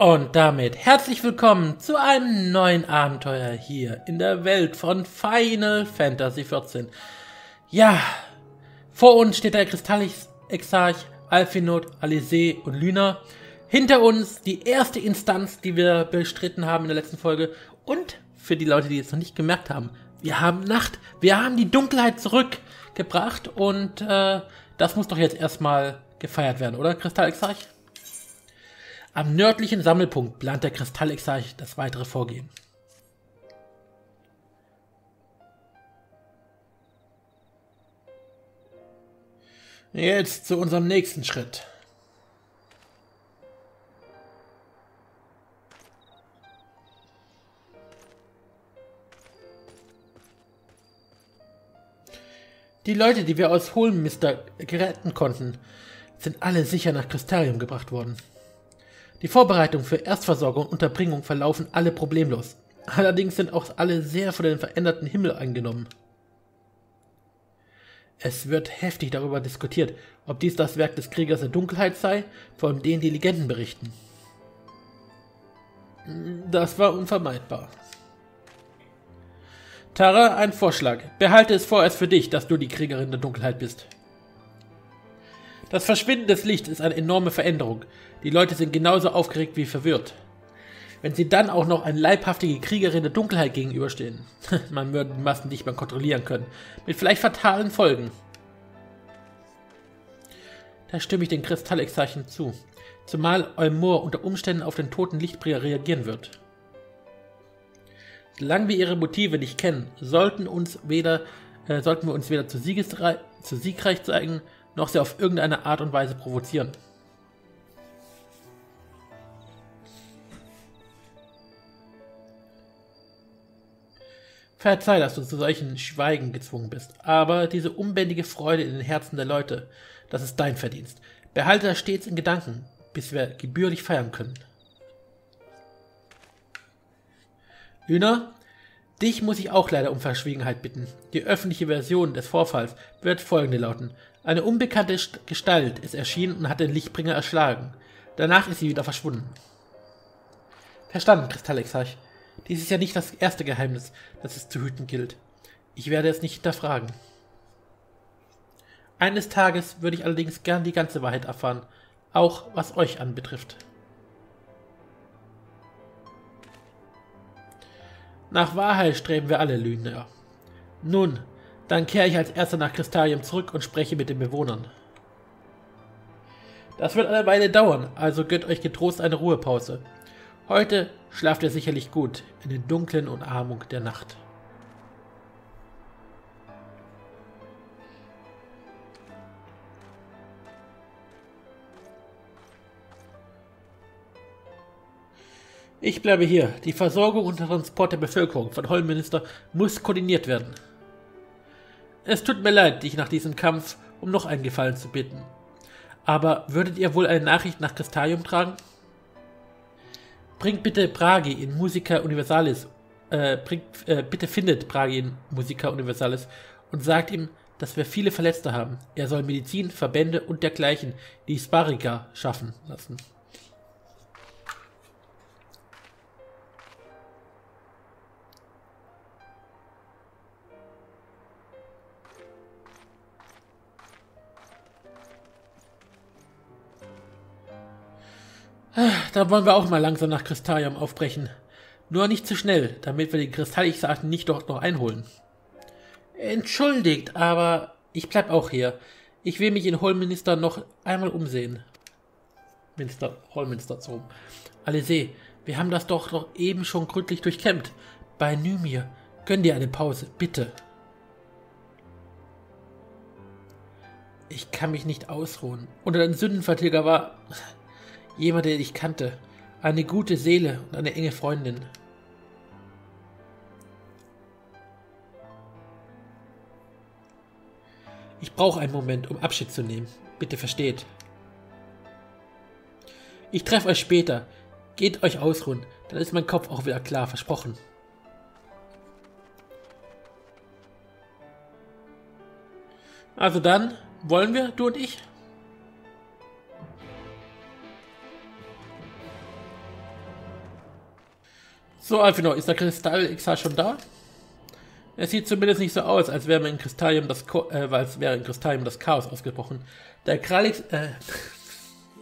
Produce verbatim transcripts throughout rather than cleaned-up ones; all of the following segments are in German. Und damit herzlich willkommen zu einem neuen Abenteuer hier in der Welt von Final Fantasy vierzehn. Ja, vor uns steht der Kristallexarch, Alphinaud, Alisaie und Lyna. Hinter uns die erste Instanz, die wir bestritten haben in der letzten Folge. Und für die Leute, die es noch nicht gemerkt haben, wir haben Nacht, wir haben die Dunkelheit zurückgebracht und äh, das muss doch jetzt erstmal gefeiert werden, oder Kristallexarch? Am nördlichen Sammelpunkt plant der Kristallexarch das weitere Vorgehen. Jetzt zu unserem nächsten Schritt. Die Leute, die wir aus Holminster retten konnten, sind alle sicher nach Kristallium gebracht worden. Die Vorbereitungen für Erstversorgung und Unterbringung verlaufen alle problemlos. Allerdings sind auch alle sehr von dem veränderten Himmel eingenommen. Es wird heftig darüber diskutiert, ob dies das Werk des Kriegers der Dunkelheit sei, von denen die Legenden berichten. Das war unvermeidbar. Tara, ein Vorschlag. Behalte es vorerst für dich, dass du die Kriegerin der Dunkelheit bist. Das Verschwinden des Lichts ist eine enorme Veränderung. Die Leute sind genauso aufgeregt wie verwirrt. Wenn sie dann auch noch eine leibhaftige Kriegerin der Dunkelheit gegenüberstehen, man würde die Massen nicht mehr kontrollieren können, mit vielleicht fatalen Folgen. Da stimme ich den Kristallexarchen zu, zumal Eulmore unter Umständen auf den toten Lichtbringer reagieren wird. Solange wir ihre Motive nicht kennen, sollten, uns weder, äh, sollten wir uns weder zu, zu siegreich zeigen, noch sie auf irgendeine Art und Weise provozieren. Verzeih, dass du zu solchen Schweigen gezwungen bist, aber diese unbändige Freude in den Herzen der Leute, das ist dein Verdienst. Behalte das stets in Gedanken, bis wir gebührlich feiern können. Lyna, dich muss ich auch leider um Verschwiegenheit bitten. Die öffentliche Version des Vorfalls wird folgende lauten. Eine unbekannte Gestalt ist erschienen und hat den Lichtbringer erschlagen. Danach ist sie wieder verschwunden. Verstanden, Kristallexarch. Dies ist ja nicht das erste Geheimnis, das es zu hüten gilt. Ich werde es nicht hinterfragen. Eines Tages würde ich allerdings gern die ganze Wahrheit erfahren, auch was euch anbetrifft. Nach Wahrheit streben wir alle, Lyna. Nun, dann kehre ich als Erster nach Kristallium zurück und spreche mit den Bewohnern. Das wird eine Weile dauern, also gönnt euch getrost eine Ruhepause. Heute schlaft ihr sicherlich gut in den dunklen Umarmung der Nacht. Ich bleibe hier. Die Versorgung und der Transport der Bevölkerung von Holminster muss koordiniert werden. Es tut mir leid, dich nach diesem Kampf um noch einen Gefallen zu bitten. Aber würdet ihr wohl eine Nachricht nach Kristallium tragen? Bringt bitte Bragi in Musica Universalis, äh, bringt, äh, bitte findet Bragi in Musica Universalis und sagt ihm, dass wir viele Verletzte haben. Er soll Medizin, Verbände und dergleichen, die Sparika schaffen lassen. Da wollen wir auch mal langsam nach Kristallium aufbrechen. Nur nicht zu schnell, damit wir die Kristallexarch nicht dort noch einholen. Entschuldigt, aber ich bleib auch hier. Ich will mich in Holminster noch einmal umsehen. Minster, Holminster zu. Alisaie, wir haben das doch noch eben schon gründlich durchkämmt. Bei Nymir, gönn dir eine Pause, bitte. Ich kann mich nicht ausruhen. Unter den Sündenvertilger war... jemand, den ich kannte, eine gute Seele und eine enge Freundin. Ich brauche einen Moment, um Abschied zu nehmen. Bitte versteht. Ich treffe euch später. Geht euch ausruhen, dann ist mein Kopf auch wieder klar, versprochen. Also dann, wollen wir, du und ich? So, Alphinaud, ist der Kristallexarch schon da? Es sieht zumindest nicht so aus, als wäre in Kristallium das, Ko äh, als wäre in Kristallium das Chaos ausgebrochen. Der Krallex... Äh,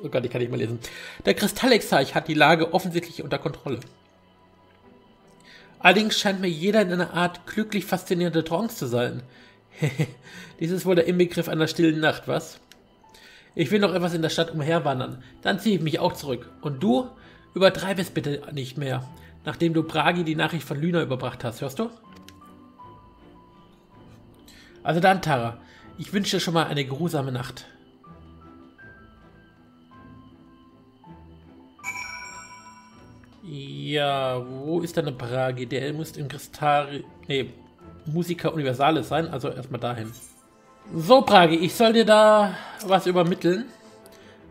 oh Gott, ich kann nicht mehr lesen. Der Kristallexarch hat die Lage offensichtlich unter Kontrolle. Allerdings scheint mir jeder in einer Art glücklich faszinierende Trance zu sein. Dies ist wohl der Inbegriff einer stillen Nacht, was? Ich will noch etwas in der Stadt umherwandern. Dann ziehe ich mich auch zurück. Und du? Übertreib es bitte nicht mehr. Nachdem du Bragi die Nachricht von Lyna überbracht hast, hörst du? Also dann, Tara. Ich wünsche dir schon mal eine geruhsame Nacht. Ja, wo ist deine Bragi? Der muss im Kristarium... Nee, Musica Universalis sein, also erstmal dahin. So, Bragi, ich soll dir da was übermitteln.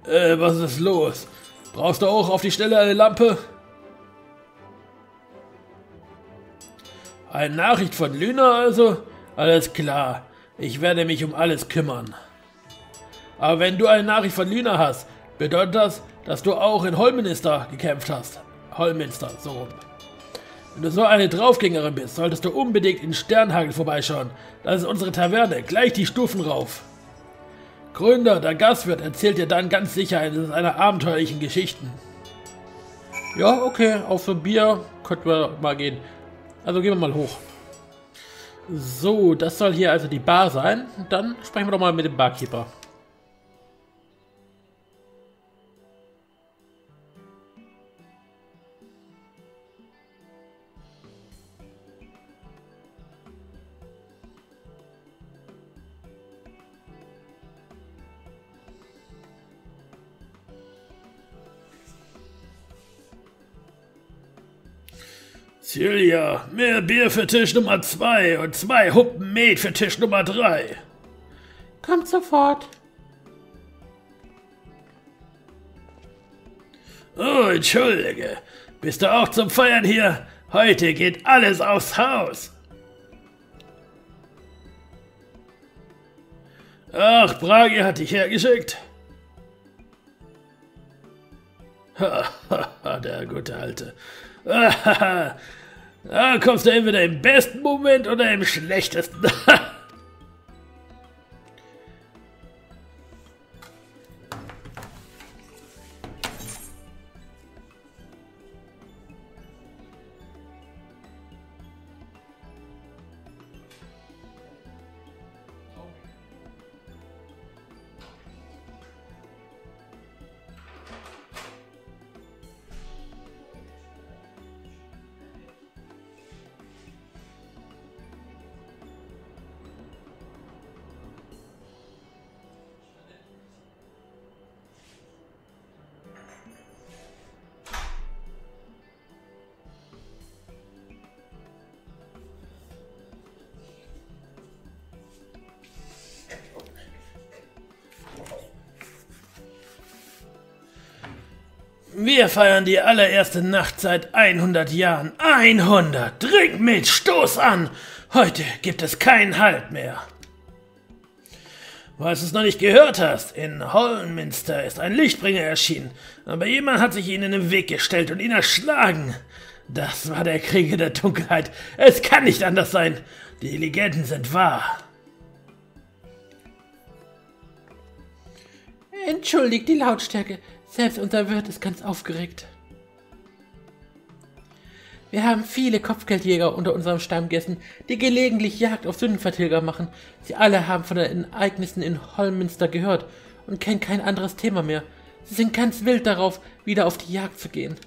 Äh, was ist los? Brauchst du auch auf die Stelle eine Lampe? Eine Nachricht von Lyna also? Alles klar, ich werde mich um alles kümmern. Aber wenn du eine Nachricht von Lyna hast, bedeutet das, dass du auch in Holminster gekämpft hast. Holminster, so rum. Wenn du so eine Draufgängerin bist, solltest du unbedingt in Sternhegel vorbeischauen. Das ist unsere Taverne, gleich die Stufen rauf. Gründer, der Gastwirt, erzählt dir dann ganz sicher eine seiner abenteuerlichen Geschichten. Ja, okay, auf so ein Bier könnten wir mal gehen. Also gehen wir mal hoch. So, das soll hier also die Bar sein. Dann sprechen wir doch mal mit dem Barkeeper. Julia, mehr Bier für Tisch Nummer zwei und zwei Huppen Met für Tisch Nummer drei. Kommt sofort. Oh, entschuldige. Bist du auch zum Feiern hier? Heute geht alles aufs Haus. Ach, Bragi hat dich hergeschickt. Ha, ha, ha, der gute Alte. Ah, da kommst du entweder im besten Moment oder im schlechtesten. Wir feiern die allererste Nacht seit hundert Jahren. hundert! Trink mit, stoß an! Heute gibt es keinen Halt mehr. Falls du es noch nicht gehört hast, in Holminster ist ein Lichtbringer erschienen, aber jemand hat sich ihnen in den Weg gestellt und ihn erschlagen. Das war der Krieger der Dunkelheit. Es kann nicht anders sein. Die Legenden sind wahr. Entschuldigt die Lautstärke. Selbst unser Wirt ist ganz aufgeregt. Wir haben viele Kopfgeldjäger unter unserem Stammgästen, die gelegentlich Jagd auf Sündenvertilger machen. Sie alle haben von den Ereignissen in Holminster gehört und kennen kein anderes Thema mehr. Sie sind ganz wild darauf, wieder auf die Jagd zu gehen.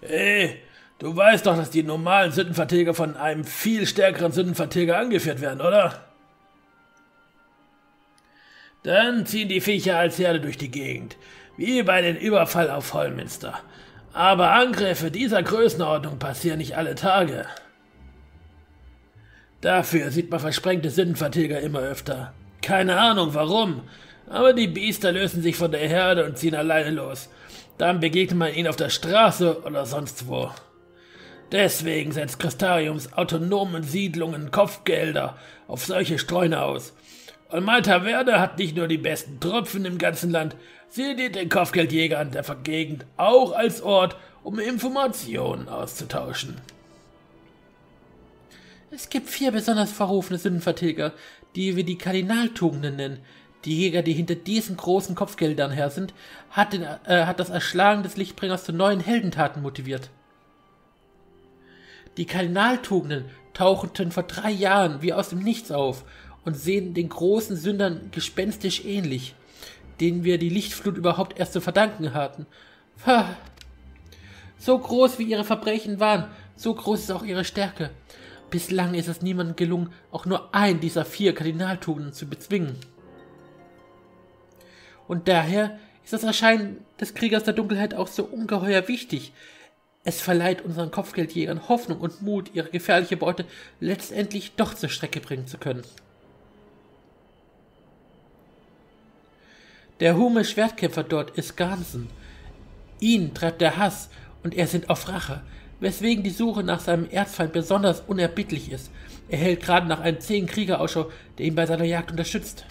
Hey, du weißt doch, dass die normalen Sündenvertilger von einem viel stärkeren Sündenvertilger angeführt werden, oder? Dann ziehen die Viecher als Herde durch die Gegend, wie bei dem Überfall auf Holminster. Aber Angriffe dieser Größenordnung passieren nicht alle Tage. Dafür sieht man versprengte Sündenvertilger immer öfter. Keine Ahnung warum, aber die Biester lösen sich von der Herde und ziehen alleine los. Dann begegnet man ihnen auf der Straße oder sonst wo. Deswegen setzt Kristariums autonomen Siedlungen Kopfgelder auf solche Streuner aus. Und meine Taverne hat nicht nur die besten Tropfen im ganzen Land, Sie dient den Kopfgeldjägern der Gegend auch als Ort, um Informationen auszutauschen. Es gibt vier besonders verrufene Sündenvertilger, die wir die Kardinaltugenden nennen. Die Jäger, die hinter diesen großen Kopfgeldern her sind, hat, den, äh, hat das Erschlagen des Lichtbringers zu neuen Heldentaten motiviert. Die Kardinaltugenden tauchten vor drei Jahren wie aus dem Nichts auf und sehen den großen Sündern gespenstisch ähnlich, denen wir die Lichtflut überhaupt erst zu verdanken hatten. Ha. So groß wie ihre Verbrechen waren, so groß ist auch ihre Stärke. Bislang ist es niemandem gelungen, auch nur einen dieser vier Kardinaltugenden zu bezwingen. Und daher ist das Erscheinen des Kriegers der Dunkelheit auch so ungeheuer wichtig. Es verleiht unseren Kopfgeldjägern Hoffnung und Mut, ihre gefährliche Beute letztendlich doch zur Strecke bringen zu können. Der hume Schwertkämpfer dort ist Gansen. Ihn treibt der Hass und er sind auf Rache, weswegen die Suche nach seinem Erzfeind besonders unerbittlich ist. Er hält gerade nach einem zähen Krieger Ausschau, der ihn bei seiner Jagd unterstützt.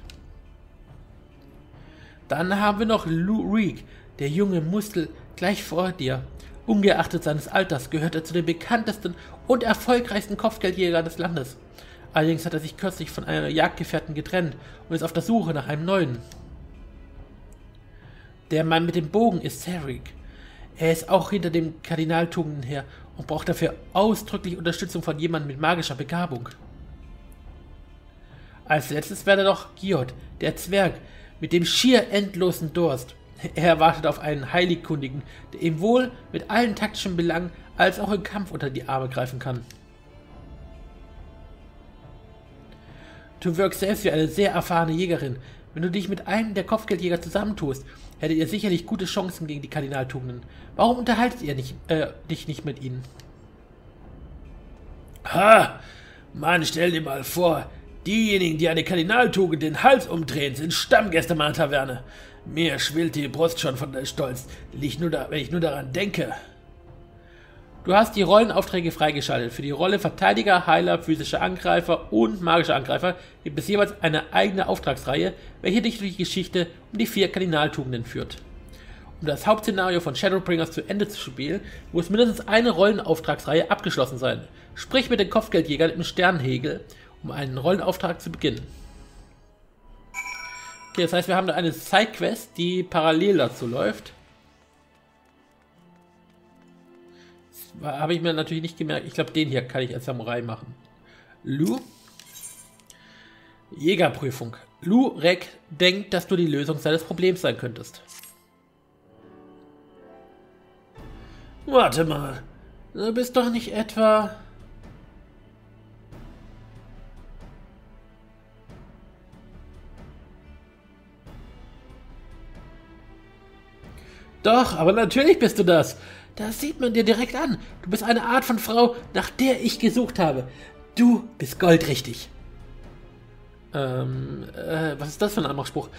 Dann haben wir noch Lue-Reeq, der junge Muskel, gleich vor dir. Ungeachtet seines Alters gehört er zu den bekanntesten und erfolgreichsten Kopfgeldjägern des Landes. Allerdings hat er sich kürzlich von einer Jagdgefährtin getrennt und ist auf der Suche nach einem neuen. Der Mann mit dem Bogen ist Sarik. Er ist auch hinter dem Kardinaltugenden her und braucht dafür ausdrücklich Unterstützung von jemandem mit magischer Begabung. Als letztes wäre noch Giot, der Zwerg, mit dem schier endlosen Durst. Er wartet auf einen Heiligkundigen, der ihm wohl mit allen taktischen Belangen als auch im Kampf unter die Arme greifen kann. Du wirkst selbst wie eine sehr erfahrene Jägerin. Wenn du dich mit einem der Kopfgeldjäger zusammentust, hättet ihr sicherlich gute Chancen gegen die Kardinaltugenden. Warum unterhaltet ihr nicht, äh, dich nicht mit ihnen? Ha! Mann, stell dir mal vor, diejenigen, die eine Kardinaltugend den Hals umdrehen, sind Stammgäste meiner Taverne. Mir schwillt die Brust schon von der Stolz, ich nur da, wenn ich nur daran denke. Du hast die Rollenaufträge freigeschaltet für die Rolle Verteidiger, Heiler, physischer Angreifer und magischer Angreifer gibt es jeweils eine eigene Auftragsreihe, welche dich durch die Geschichte um die vier Kardinaltugenden führt. Um das Hauptszenario von Shadowbringers zu Ende zu spielen, muss mindestens eine Rollenauftragsreihe abgeschlossen sein. Sprich mit den Kopfgeldjägern im Sternhegel, um einen Rollenauftrag zu beginnen. Okay, das heißt, wir haben da eine Sidequest, die parallel dazu läuft. Das habe ich mir natürlich nicht gemerkt. Ich glaube, den hier kann ich als Samurai machen. Lue. Jägerprüfung. Lue-Reeq denkt, dass du die Lösung seines Problems sein könntest. Warte mal. Du bist doch nicht etwa... Doch, aber natürlich bist du das. Das sieht man dir direkt an. Du bist eine Art von Frau, nach der ich gesucht habe. Du bist goldrichtig. Ähm, äh, was ist das für ein Anmachspruch?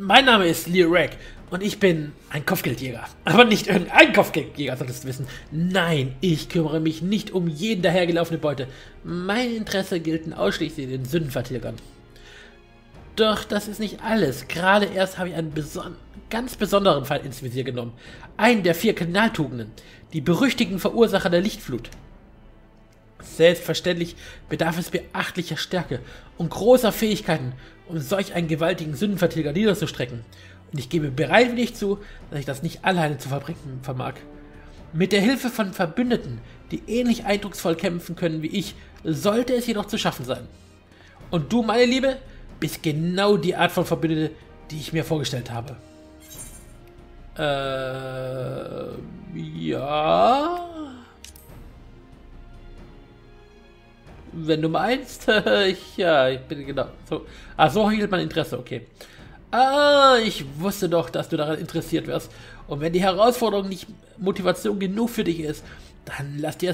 Mein Name ist Lue-Reeq und ich bin ein Kopfgeldjäger. Aber nicht irgendein Kopfgeldjäger, solltest du wissen. Nein, ich kümmere mich nicht um jeden dahergelaufene Beute. Mein Interesse gilt ausschließlich den Sündenvertilgern. Doch das ist nicht alles. Gerade erst habe ich einen beson ganz besonderen Fall ins Visier genommen. Einen der vier Kardinaltugenden, die berüchtigten Verursacher der Lichtflut. Selbstverständlich bedarf es beachtlicher Stärke und großer Fähigkeiten, um solch einen gewaltigen Sündenvertilger niederzustrecken. Und ich gebe bereitwillig zu, dass ich das nicht alleine zu verbringen vermag. Mit der Hilfe von Verbündeten, die ähnlich eindrucksvoll kämpfen können wie ich, sollte es jedoch zu schaffen sein. Und du, meine Liebe, bist genau die Art von Verbündete, die ich mir vorgestellt habe. Äh, ja. Wenn du meinst, ja, ich bin genau so. Ah, so hielt mein Interesse, okay. Ah, ich wusste doch, dass du daran interessiert wärst. Und wenn die Herausforderung nicht Motivation genug für dich ist, dann lass dir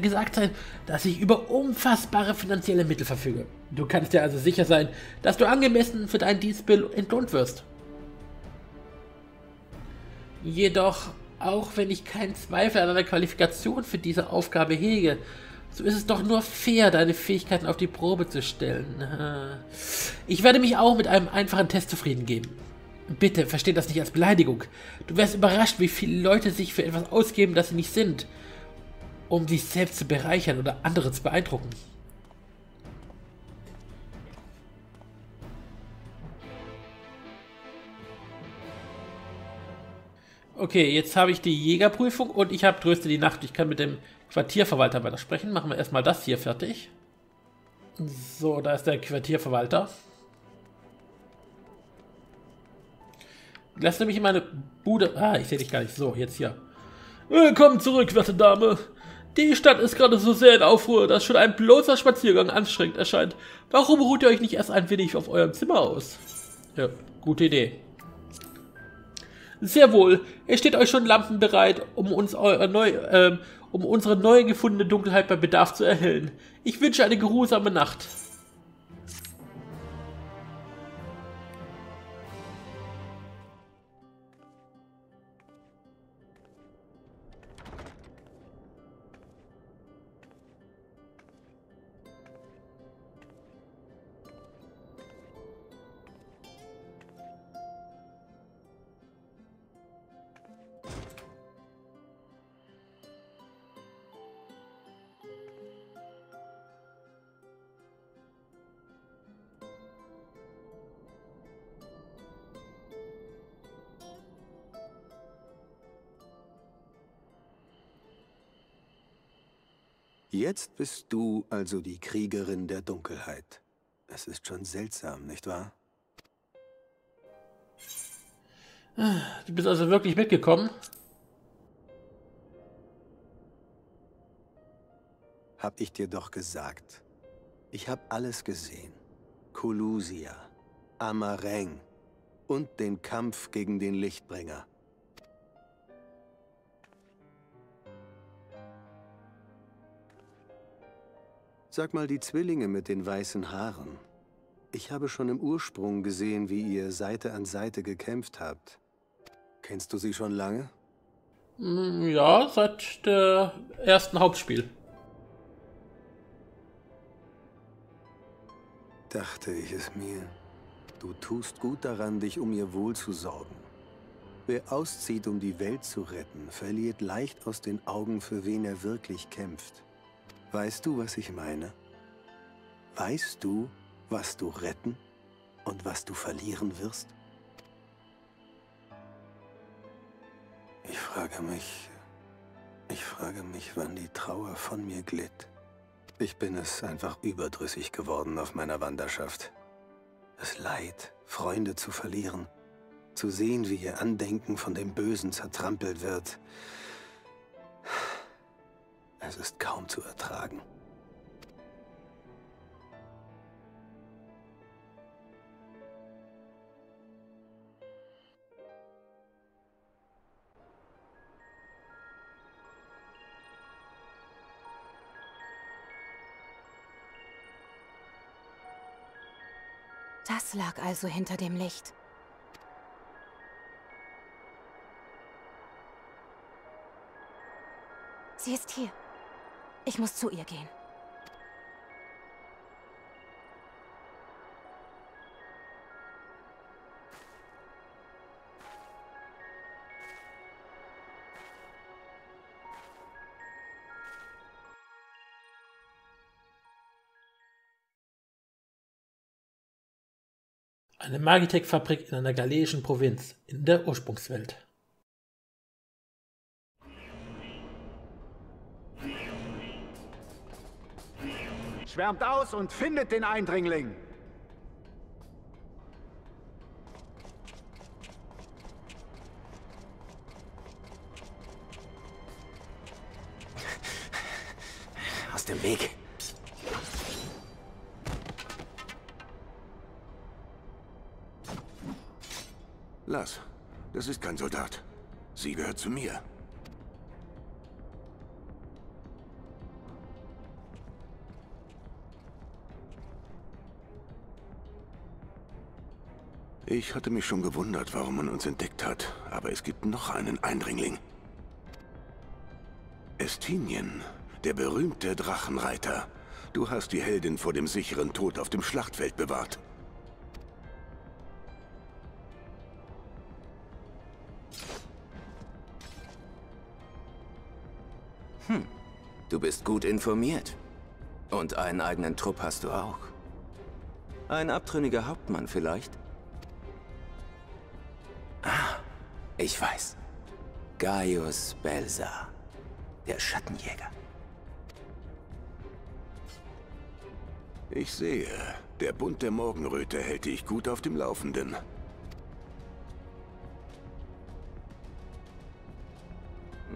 gesagt sein, dass ich über unfassbare finanzielle Mittel verfüge. Du kannst dir also sicher sein, dass du angemessen für deinen Dienst entlohnt wirst. Jedoch, auch wenn ich keinen Zweifel an deiner Qualifikation für diese Aufgabe hege, so ist es doch nur fair, deine Fähigkeiten auf die Probe zu stellen. Ich werde mich auch mit einem einfachen Test zufrieden geben. Bitte, versteht das nicht als Beleidigung. Du wärst überrascht, wie viele Leute sich für etwas ausgeben, das sie nicht sind, um sich selbst zu bereichern oder andere zu beeindrucken. Okay, jetzt habe ich die Jägerprüfung und ich habe Tröste die Nacht. Ich kann mit dem Quartierverwalter weiter sprechen. Machen wir erstmal das hier fertig. So, da ist der Quartierverwalter. Lass nämlich in meine Bude... Ah, ich sehe dich gar nicht. So, jetzt hier. Willkommen zurück, werte Dame. Die Stadt ist gerade so sehr in Aufruhr, dass schon ein bloßer Spaziergang anstrengend erscheint. Warum ruht ihr euch nicht erst ein wenig auf eurem Zimmer aus? Ja, gute Idee. Sehr wohl, es steht euch schon Lampen bereit, um, uns eure neu, äh, um unsere neu gefundene Dunkelheit bei Bedarf zu erhellen. Ich wünsche eine geruhsame Nacht. Jetzt bist du also die Kriegerin der Dunkelheit. Es ist schon seltsam, nicht wahr? Du bist also wirklich mitgekommen? Hab ich dir doch gesagt. Ich habe alles gesehen. Kolusia, Amareng und den Kampf gegen den Lichtbringer. Sag mal, die Zwillinge mit den weißen Haaren. Ich habe schon im Ursprung gesehen, wie ihr Seite an Seite gekämpft habt. Kennst du sie schon lange? Ja, seit der ersten Hauptspiel. Dachte ich es mir. Du tust gut daran, dich um ihr Wohl zu sorgen. Wer auszieht, um die Welt zu retten, verliert leicht aus den Augen, für wen er wirklich kämpft. Weißt du, was ich meine? Weißt du, was du retten und was du verlieren wirst? Ich frage mich, ich frage mich, wann die Trauer von mir glitt. Ich bin es einfach überdrüssig geworden auf meiner Wanderschaft. Es leid, Freunde zu verlieren, zu sehen, wie ihr Andenken von dem Bösen zertrampelt wird. Es ist kaum zu ertragen. Das lag also hinter dem Licht. Sie ist hier. Ich muss zu ihr gehen. Eine Magitek-Fabrik in einer gallischen Provinz, in der Ursprungswelt. Schwärmt aus und findet den Eindringling! Aus dem Weg! Lass, das ist kein Soldat. Sie gehört zu mir. Ich hatte mich schon gewundert, warum man uns entdeckt hat, aber es gibt noch einen Eindringling. Estinien, der berühmte Drachenreiter. Du hast die Heldin vor dem sicheren Tod auf dem Schlachtfeld bewahrt. Hm, du bist gut informiert. Und einen eigenen Trupp hast du auch. Ein abtrünniger Hauptmann vielleicht? Ah, ich weiß. Gaius Belsa, der Schattenjäger. Ich sehe, der Bund der Morgenröte hält dich gut auf dem Laufenden.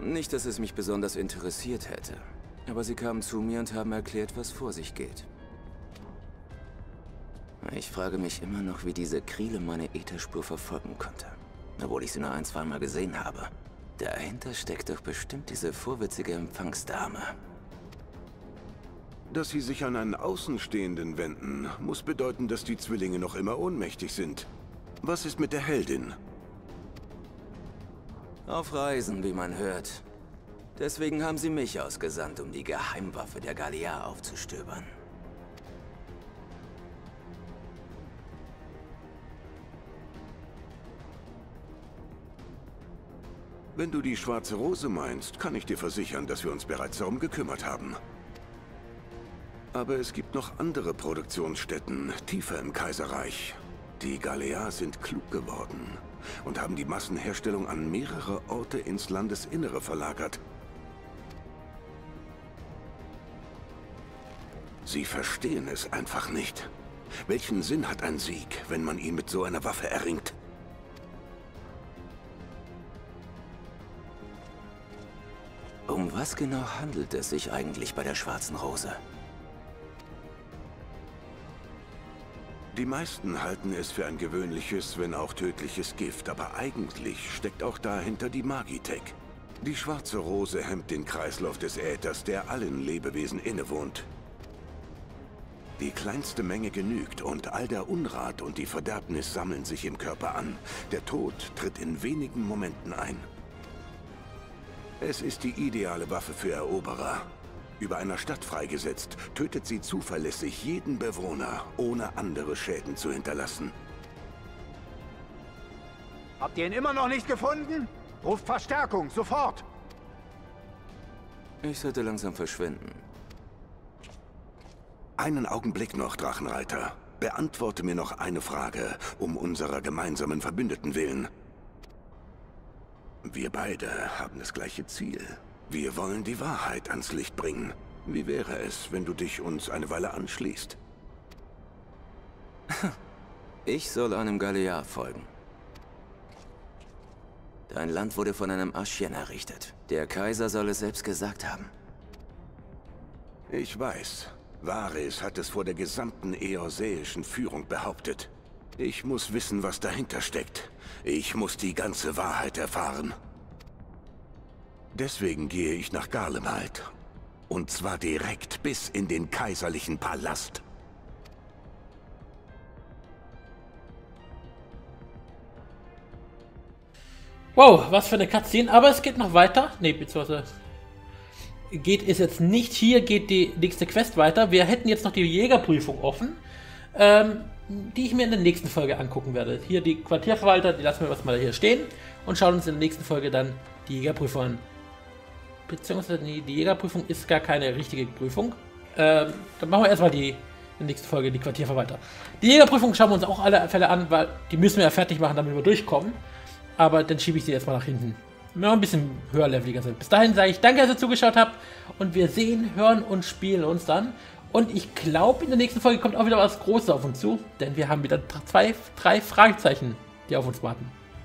Nicht, dass es mich besonders interessiert hätte, aber sie kamen zu mir und haben erklärt, was vor sich geht. Ich frage mich immer noch, wie diese Kriele meine Ätherspur verfolgen konnte, obwohl ich sie nur ein, zweimal gesehen habe. Dahinter steckt doch bestimmt diese vorwitzige Empfangsdame. Dass sie sich an einen Außenstehenden wenden, muss bedeuten, dass die Zwillinge noch immer ohnmächtig sind. Was ist mit der Heldin? Auf Reisen, wie man hört. Deswegen haben sie mich ausgesandt, um die Geheimwaffe der Gallia aufzustöbern. Wenn du die Schwarze Rose meinst, kann ich dir versichern, dass wir uns bereits darum gekümmert haben. Aber es gibt noch andere Produktionsstätten, tiefer im Kaiserreich. Die Galea sind klug geworden und haben die Massenherstellung an mehrere Orte ins Landesinnere verlagert. Sie verstehen es einfach nicht. Welchen Sinn hat ein Sieg, wenn man ihn mit so einer Waffe erringt? Um was genau handelt es sich eigentlich bei der Schwarzen Rose? Die meisten halten es für ein gewöhnliches, wenn auch tödliches Gift, aber eigentlich steckt auch dahinter die Magitek. Die Schwarze Rose hemmt den Kreislauf des Äthers, der allen Lebewesen innewohnt. Die kleinste Menge genügt und all der Unrat und die Verderbnis sammeln sich im Körper an. Der Tod tritt in wenigen Momenten ein. Es ist die ideale Waffe für Eroberer. Über einer Stadt freigesetzt, tötet sie zuverlässig jeden Bewohner, ohne andere Schäden zu hinterlassen. Habt ihr ihn immer noch nicht gefunden? Ruft Verstärkung, sofort! Ich sollte langsam verschwinden. Einen Augenblick noch, Drachenreiter. Beantworte mir noch eine Frage, um unserer gemeinsamen Verbündeten willen. Wir beide haben das gleiche Ziel. Wir wollen die Wahrheit ans Licht bringen. Wie wäre es, wenn du dich uns eine Weile anschließt? Ich soll einem Galea folgen. Dein Land wurde von einem Aschien errichtet. Der Kaiser soll es selbst gesagt haben. Ich weiß. Varys hat es vor der gesamten eorzäischen Führung behauptet. Ich muss wissen, was dahinter steckt. Ich muss die ganze Wahrheit erfahren. Deswegen gehe ich nach Garlemald. Und zwar direkt bis in den kaiserlichen Palast. Wow, was für eine Cutscene. Aber es geht noch weiter. Ne, beziehungsweise geht es jetzt nicht hier, geht die nächste Quest weiter. Wir hätten jetzt noch die Jägerprüfung offen. Ähm, die ich mir in der nächsten Folge angucken werde. Hier die Quartierverwalter, die lassen wir was mal hier stehen. Und schauen uns in der nächsten Folge dann die Jägerprüfung an. Beziehungsweise die Jägerprüfung ist gar keine richtige Prüfung. Ähm, dann machen wir erstmal die, in der nächsten Folge die Quartierverwalter. Die Jägerprüfung schauen wir uns auch alle Fälle an, weil die müssen wir ja fertig machen, damit wir durchkommen. Aber dann schiebe ich sie erstmal nach hinten. Noch ein bisschen höher leveliger sind. Bis dahin sage ich danke, dass ihr zugeschaut habt. Und wir sehen, hören und spielen uns dann. Und ich glaube, in der nächsten Folge kommt auch wieder was Großes auf uns zu. Denn wir haben wieder zwei, drei Fragezeichen, die auf uns warten.